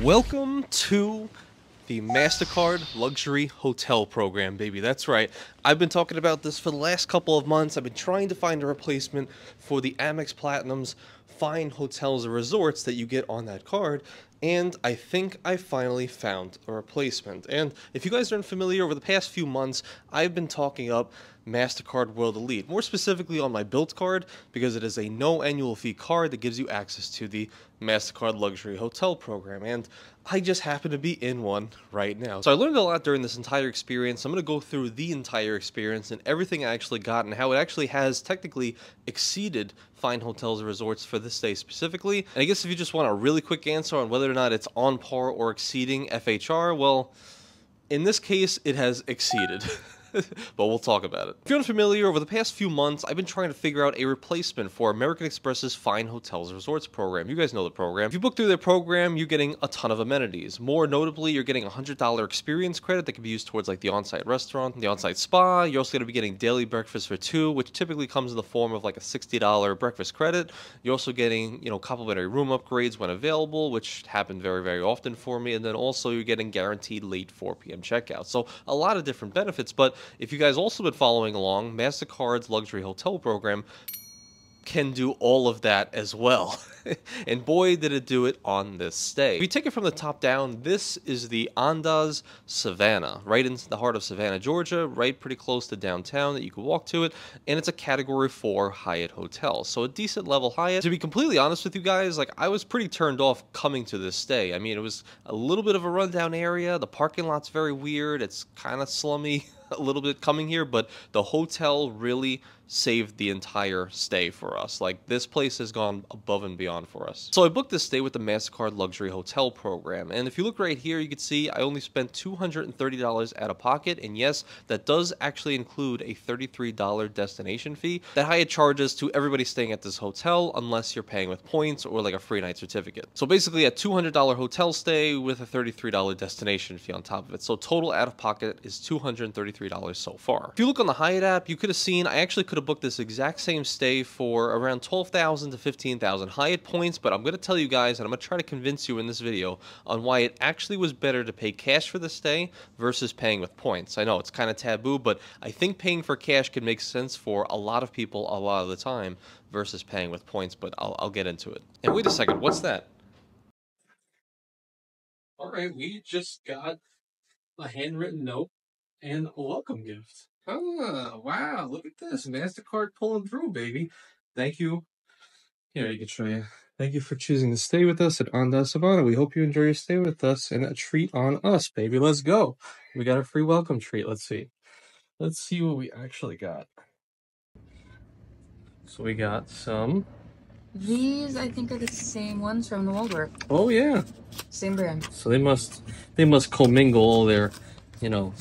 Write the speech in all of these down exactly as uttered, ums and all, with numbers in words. Welcome to the MasterCard Luxury Hotel Program, baby. That's right. I've been talking about this for the last couple of months. I've been trying to find a replacement for the Amex Platinum's Fine Hotels and Resorts that you get on that card, and I think I finally found a replacement. And if you guys aren't familiar, over the past few months, I've been talking up MasterCard World Elite, more specifically on my Built card, because it is a no annual fee card that gives you access to the MasterCard Luxury Hotel Program, and I just happen to be in one right now. So I learned a lot during this entire experience. I'm going to go through the entire experience and everything I actually got and how it actually has technically exceeded Fine Hotels and Resorts for this day specifically. And I guess if you just want a really quick answer on whether or not it's on par or exceeding F H R, well, in this case, it has exceeded. But we'll talk about it. If you're unfamiliar, over the past few months, I've been trying to figure out a replacement for American Express's Fine Hotels and Resorts program. You guys know the program. If you book through their program, you're getting a ton of amenities. More notably, you're getting a one hundred dollar experience credit that can be used towards like the on-site restaurant, the on-site spa. You're also going to be getting daily breakfast for two, which typically comes in the form of like a sixty dollar breakfast credit. You're also getting, you know, complimentary room upgrades when available, which happened very, very often for me. And then also you're getting guaranteed late four p m checkout. So a lot of different benefits, but if you guys also been following along, MasterCard's Luxury Hotel Program can do all of that as well. And boy, did it do it on this stay. If you take it from the top down, this is the Andaz Savannah, right in the heart of Savannah, Georgia, right pretty close to downtown that you can walk to it. And it's a category four Hyatt hotel. So a decent level Hyatt. To be completely honest with you guys, like I was pretty turned off coming to this stay. I mean, it was a little bit of a rundown area. The parking lot's very weird. It's kind of slummy. A little bit coming here, but the hotel really saved the entire stay for us. Like this place has gone above and beyond for us. So I booked this stay with the MasterCard Luxury Hotel Program, and if you look right here, you can see I only spent two hundred thirty dollars out of pocket, and yes, that does actually include a thirty-three dollar destination fee that Hyatt charges to everybody staying at this hotel unless you're paying with points or like a free night certificate. So basically a two hundred dollar hotel stay with a thirty-three dollar destination fee on top of it. So total out of pocket is two hundred thirty-three dollars so far. If you look on the Hyatt app, you could have seen I actually could to book this exact same stay for around twelve thousand to fifteen thousand Hyatt points, but I'm going to tell you guys, and I'm going to try to convince you in this video on why it actually was better to pay cash for the stay versus paying with points. I know it's kind of taboo, but I think paying for cash can make sense for a lot of people a lot of the time versus paying with points, but I'll, I'll get into it. And wait a second, what's that? All right, we just got a handwritten note and a welcome gift. Oh, wow, look at this. MasterCard pulling through, baby. Thank you. Here, I can show you. Thank you for choosing to stay with us at Andaz Savannah. We hope you enjoy your stay with us and a treat on us, baby. Let's go. We got a free welcome treat. Let's see. Let's see what we actually got. So we got some. These, I think, are the same ones from the Waldorf. Oh, yeah. Same brand. So they must, they must commingle all their, you know,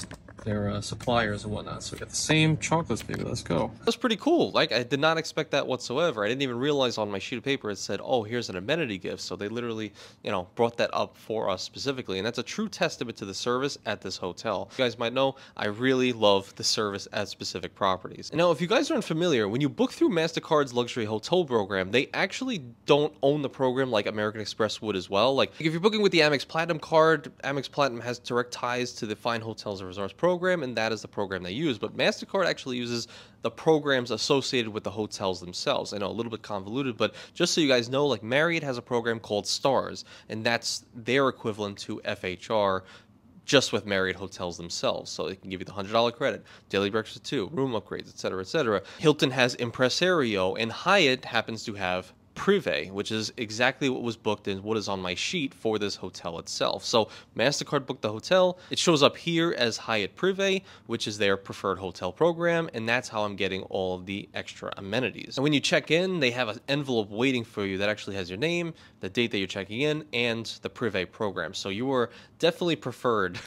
their uh, suppliers and whatnot. So we got the same chocolates, baby. Let's go. That's pretty cool. Like, I did not expect that whatsoever. I didn't even realize on my sheet of paper it said, oh, here's an amenity gift. So they literally, you know, brought that up for us specifically. And that's a true testament to the service at this hotel. You guys might know, I really love the service at specific properties. Now, if you guys aren't familiar, when you book through MasterCard's Luxury Hotel Program, they actually don't own the program like American Express would as well. Like, if you're booking with the Amex Platinum card, Amex Platinum has direct ties to the Fine Hotels and Resorts program. Program, and that is the program they use, but MasterCard actually uses the programs associated with the hotels themselves. I know a little bit convoluted, but just so you guys know, like Marriott has a program called Stars, and that's their equivalent to F H R just with Marriott hotels themselves. So they can give you the one hundred dollar credit, daily breakfast too, room upgrades, et cetera, et cetera. Hilton has Impresario, and Hyatt happens to have Privé, which is exactly what was booked and what is on my sheet for this hotel itself. So MasterCard booked the hotel. It shows up here as Hyatt Privé, which is their preferred hotel program, and that's how I'm getting all of the extra amenities. And when you check in, they have an envelope waiting for you that actually has your name, the date that you're checking in, and the Privé program. So you are definitely preferred.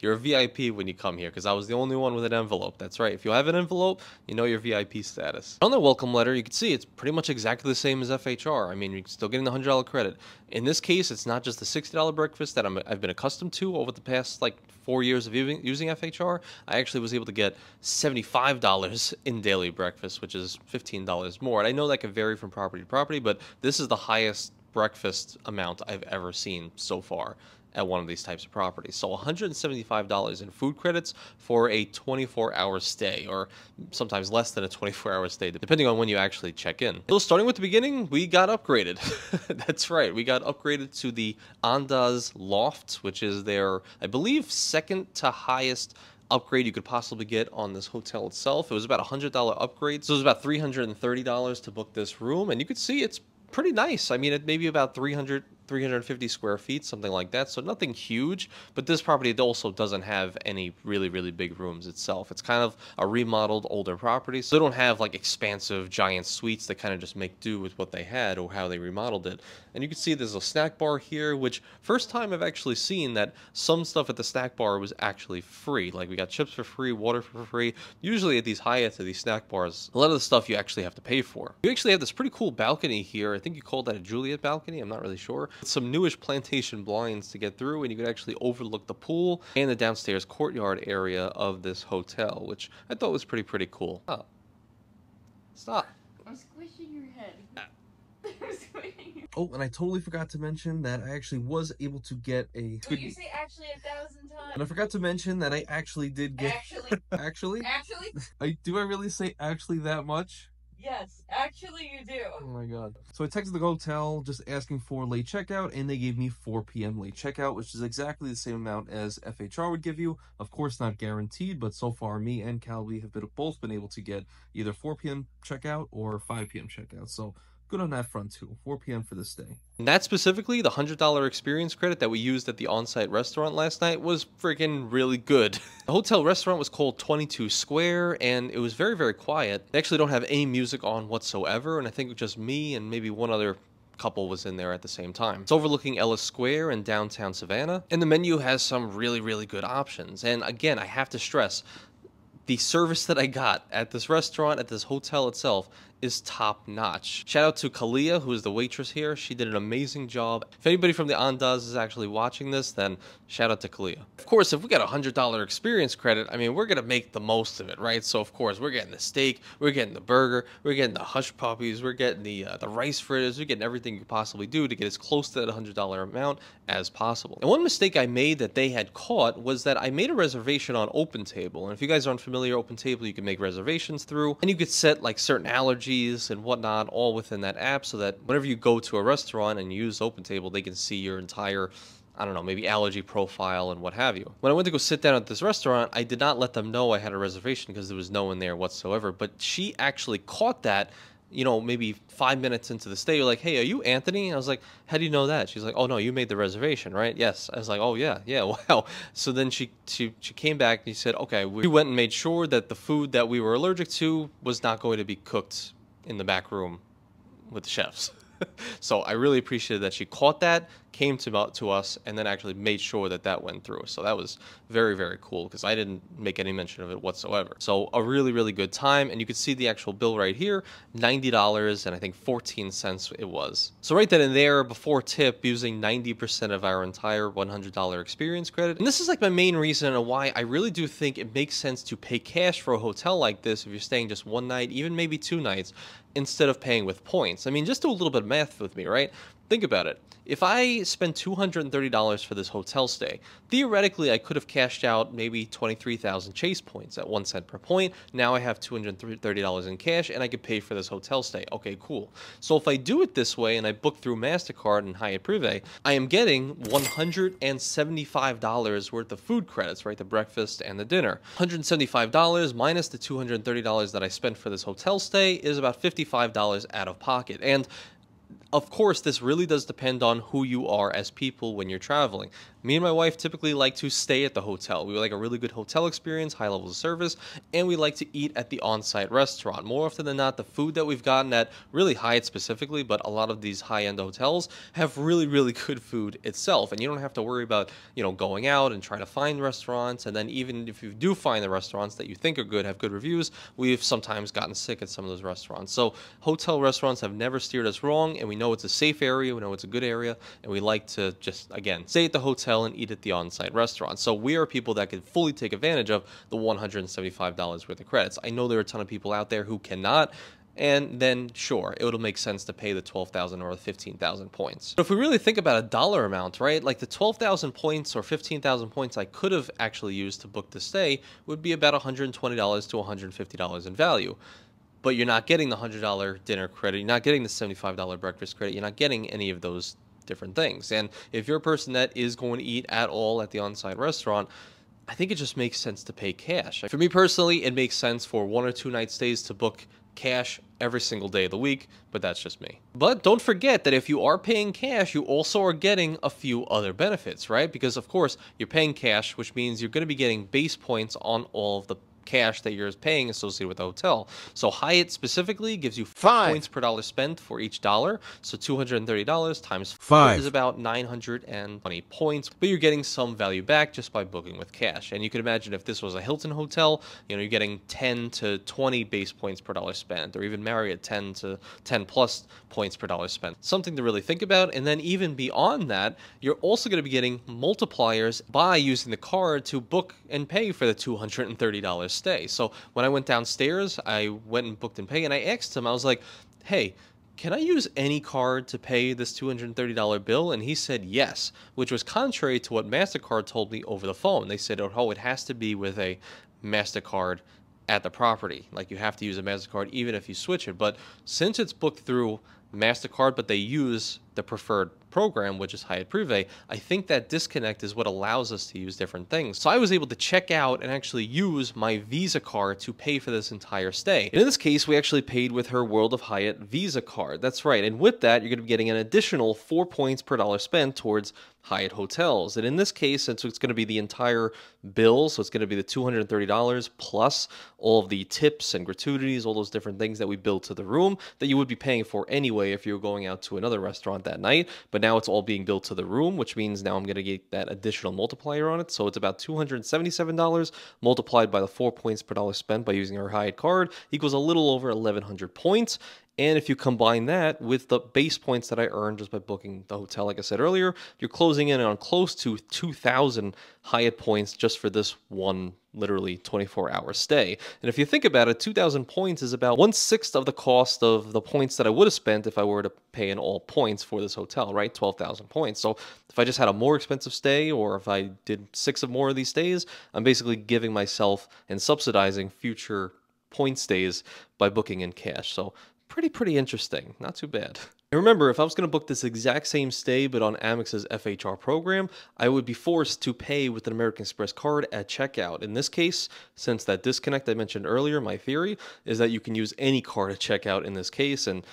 You're a V I P when you come here, because I was the only one with an envelope. That's right. If you have an envelope, you know your V I P status. On the welcome letter, you can see it's pretty much exactly the same as F H R. I mean, you're still getting the one hundred dollar credit. In this case, it's not just the sixty dollar breakfast that I'm, I've been accustomed to over the past, like, four years of using F H R. I actually was able to get seventy-five dollars in daily breakfast, which is fifteen dollars more. And I know that can vary from property to property, but this is the highest breakfast amount I've ever seen so far at one of these types of properties. So one hundred seventy-five dollars in food credits for a twenty-four hour stay, or sometimes less than a twenty-four hour stay, depending on when you actually check in. So starting with the beginning, we got upgraded. That's right, we got upgraded to the Andaz Loft, which is their, I believe, second to highest upgrade you could possibly get on this hotel itself. It was about a one hundred dollar upgrade, so it was about three hundred thirty dollars to book this room, and you could see it's pretty nice. I mean, it may be about three hundred, three hundred fifty square feet, something like that, so nothing huge, but this property also doesn't have any really, really big rooms itself. It's kind of a remodeled older property, so they don't have like expansive giant suites. That kind of just make do with what they had or how they remodeled it. And you can see there's a snack bar here, which first time I've actually seen that some stuff at the snack bar was actually free. Like we got chips for free, water for free. Usually at these Hyatts or these snack bars, a lot of the stuff you actually have to pay for. You actually have this pretty cool balcony here. I think you called that a Juliet balcony, I'm not really sure. Some newish plantation blinds to get through, and you could actually overlook the pool and the downstairs courtyard area of this hotel, which I thought was pretty, pretty cool. Oh. Stop. I'm squishing your head. I'm squishing your... Oh, and I totally forgot to mention that I actually was able to get a... Wait, you say actually a thousand times. And I forgot to mention that I actually did get... Actually. Actually? Actually? I, do I really say actually that much? Yes, actually you do. Oh my God. So I texted the hotel just asking for late checkout, and they gave me four p m late checkout, which is exactly the same amount as F H R would give you. Of course, not guaranteed, but so far me and Calby have been, both been able to get either four p m checkout or five p m checkout. So good on that front too, four p m for this day. And that specifically, the one hundred dollar experience credit that we used at the on-site restaurant last night was freaking really good. The hotel restaurant was called twenty-two Square, and it was very, very quiet. They actually don't have any music on whatsoever, and I think just me and maybe one other couple was in there at the same time. It's overlooking Ellis Square and downtown Savannah, and the menu has some really, really good options. And again, I have to stress, the service that I got at this restaurant, at this hotel itself, is top notch. Shout out to Kalia, who is the waitress here. She did an amazing job. If anybody from the Andaz is actually watching this, then shout out to Kalia. Of course, if we got a one hundred dollar experience credit, I mean, we're gonna make the most of it, right? So of course, we're getting the steak, we're getting the burger, we're getting the hush puppies, we're getting the uh, the rice fritters, we're getting everything you could possibly do to get as close to that one hundred dollar amount as possible. And one mistake I made that they had caught was that I made a reservation on OpenTable. And if you guys aren't familiar, OpenTable, you can make reservations through, and you could set like certain allergies and whatnot all within that app, so that whenever you go to a restaurant and use OpenTable, they can see your entire, I don't know, maybe allergy profile and what have you. When I went to go sit down at this restaurant, I did not let them know I had a reservation because there was no one there whatsoever, but she actually caught that, you know, maybe five minutes into the stay. You're like, hey, are you Anthony? And I was like, how do you know that? She's like, oh no, you made the reservation, right? Yes. I was like, oh yeah, yeah, wow. So then she she, she came back and she said, okay, we went and made sure that the food that we were allergic to was not going to be cooked in the back room with the chefs. So I really appreciated that she caught that, came to, to us, and then actually made sure that that went through. So that was very, very cool, because I didn't make any mention of it whatsoever. So a really, really good time. And you can see the actual bill right here, ninety dollars and I think fourteen cents it was. So right then and there, before tip, using ninety percent of our entire one hundred dollar experience credit. And this is like my main reason and why I really do think it makes sense to pay cash for a hotel like this if you're staying just one night, even maybe two nights, instead of paying with points. I mean, just do a little bit of math with me, right? Think about it. If I spend two hundred thirty dollars for this hotel stay, theoretically I could have cashed out maybe twenty-three thousand Chase points at one cent per point. Now I have two hundred thirty dollars in cash and I could pay for this hotel stay. Okay, cool. So if I do it this way and I book through MasterCard and Hyatt Privé, I am getting one hundred seventy-five dollars worth of food credits, right? The breakfast and the dinner. one hundred seventy-five dollars minus the two hundred thirty dollars that I spent for this hotel stay is about fifty-five dollars out of pocket. And of course, this really does depend on who you are as people when you're traveling. Me and my wife typically like to stay at the hotel. We like a really good hotel experience, high levels of service, and we like to eat at the on-site restaurant. More often than not, the food that we've gotten at, really Hyatt specifically, but a lot of these high-end hotels have really, really good food itself. And you don't have to worry about, you know, going out and trying to find restaurants. And then even if you do find the restaurants that you think are good, have good reviews, we've sometimes gotten sick at some of those restaurants. So hotel restaurants have never steered us wrong, and we know it's a safe area, we know it's a good area, and we like to just, again, stay at the hotel and eat at the on-site restaurant. So we are people that can fully take advantage of the one hundred seventy-five dollars worth of credits. I know there are a ton of people out there who cannot, and then sure, it would make sense to pay the twelve thousand or the fifteen thousand points. But if we really think about a dollar amount, right, like the twelve thousand points or fifteen thousand points I could have actually used to book the stay would be about one hundred twenty to one hundred fifty dollars in value. But you're not getting the one hundred dollar dinner credit, you're not getting the seventy-five dollar breakfast credit, you're not getting any of those different things. And if you're a person that is going to eat at all at the on-site restaurant, I think it just makes sense to pay cash. For me personally, it makes sense for one or two night stays to book cash every single day of the week, but that's just me. But don't forget that if you are paying cash, you also are getting a few other benefits, right? Because of course, you're paying cash, which means you're going to be getting base points on all of the cash that you're paying associated with the hotel. So Hyatt specifically gives you five points per dollar spent for each dollar. So two hundred thirty dollars times five is about nine hundred twenty points, but you're getting some value back just by booking with cash. And you could imagine if this was a Hilton hotel, you know, you're getting ten to twenty base points per dollar spent, or even Marriott ten to ten plus points per dollar spent. Something to really think about. And then even beyond that, you're also going to be getting multipliers by using the card to book and pay for the two hundred thirty dollars stay. So when I went downstairs, I went and booked and paid, and I asked him, I was like, hey, can I use any card to pay this two hundred thirty dollar bill? And he said yes, which was contrary to what MasterCard told me over the phone. They said, oh, it has to be with a MasterCard at the property. Like, you have to use a MasterCard even if you switch it. But since it's booked through MasterCard, but they use the preferred program, which is Hyatt Privé, I think that disconnect is what allows us to use different things. So I was able to check out and actually use my Visa card to pay for this entire stay. And in this case, we actually paid with her World of Hyatt Visa card. That's right. And with that, you're going to be getting an additional four points per dollar spent towards Hyatt hotels. And in this case, since it's going to be the entire bill, so it's going to be the two hundred thirty dollars plus all of the tips and gratuities, all those different things that we billed to the room that you would be paying for anyway if you were going out to another restaurant that night. But now it's all being billed to the room, which means now I'm going to get that additional multiplier on it. So it's about two hundred seventy-seven dollars multiplied by the four points per dollar spent by using our Hyatt card equals a little over eleven hundred points. And if you combine that with the base points that I earned just by booking the hotel, like I said earlier, you're closing in on close to two thousand Hyatt points just for this one literally twenty-four hour stay. And if you think about it, two thousand points is about one sixth of the cost of the points that I would have spent if I were to pay in all points for this hotel, right? twelve thousand points. So if I just had a more expensive stay, or if I did six of more of these stays, I'm basically giving myself and subsidizing future point stays by booking in cash. So pretty, pretty interesting. Not too bad. And remember, if I was going to book this exact same stay, but on Amex's F H R program, I would be forced to pay with an American Express card at checkout. In this case, since that disconnect I mentioned earlier, my theory is that you can use any card at checkout in this case. And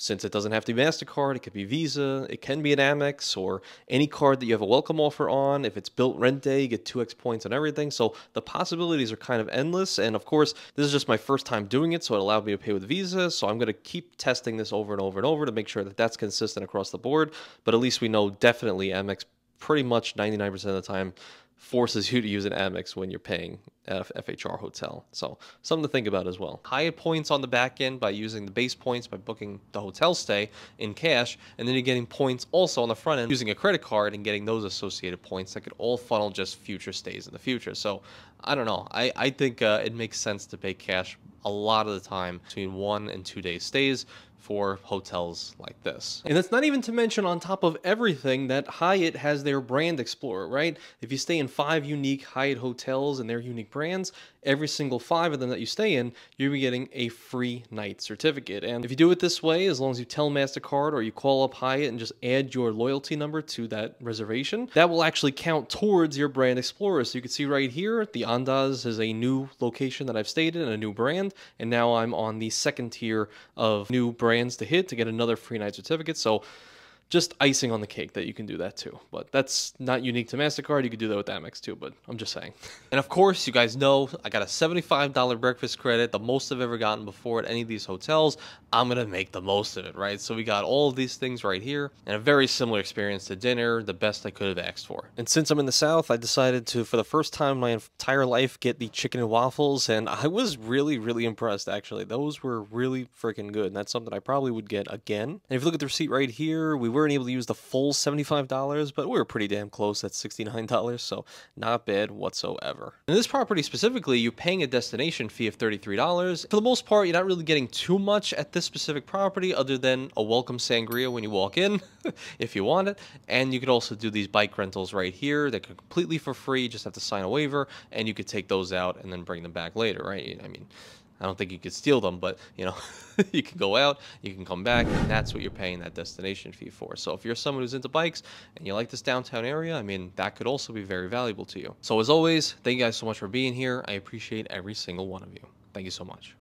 since it doesn't have to be MasterCard, it could be Visa, it can be an Amex, or any card that you have a welcome offer on. If it's built rent day, you get two X points on everything. So the possibilities are kind of endless. And of course, this is just my first time doing it, so it allowed me to pay with Visa. So I'm going to keep testing this over and over and over to make sure that that's consistent across the board. But at least we know definitely Amex pretty much ninety-nine percent of the time forces you to use an Amex when you're paying at a F H R hotel. So something to think about as well. Hyatt points on the back end by using the base points by booking the hotel stay in cash, and then you're getting points also on the front end using a credit card and getting those associated points that could all funnel just future stays in the future. So I don't know. I, I think uh, it makes sense to pay cash a lot of the time between one and two day stays for hotels like this. And that's not even to mention, on top of everything, that Hyatt has their Brand Explorer, right? If you stay in five unique Hyatt hotels and their unique brands, every single five of them that you stay in, you'll be getting a free night certificate. And if you do it this way, as long as you tell MasterCard or you call up Hyatt and just add your loyalty number to that reservation, that will actually count towards your Brand Explorer. So you can see right here, the Andaz is a new location that I've stayed in, a new brand, and now I'm on the second tier of new brands to hit to get another free night certificate. So just icing on the cake that you can do that too. But that's not unique to MasterCard. You could do that with Amex too, but I'm just saying. And of course, you guys know I got a seventy-five dollar breakfast credit, the most I've ever gotten before at any of these hotels. I'm going to make the most of it, right? So we got all of these things right here, and a very similar experience to dinner, the best I could have asked for. And since I'm in the South, I decided to, for the first time in my entire life, get the chicken and waffles. And I was really, really impressed, actually. Those were really freaking good. And that's something I probably would get again. And if you look at the receipt right here, we were weren't able to use the full seventy-five dollars, but we were pretty damn close at sixty-nine dollars, so not bad whatsoever. In this property specifically, you're paying a destination fee of thirty-three dollars. For the most part, you're not really getting too much at this specific property other than a welcome sangria when you walk in, if you want it. And you could also do these bike rentals right here. They're completely for free. You just have to sign a waiver, and you could take those out and then bring them back later, right? I mean, I don't think you could steal them, but, you know, you can go out, you can come back, and that's what you're paying that destination fee for. So if you're someone who's into bikes and you like this downtown area, I mean, that could also be very valuable to you. So as always, thank you guys so much for being here. I appreciate every single one of you. Thank you so much.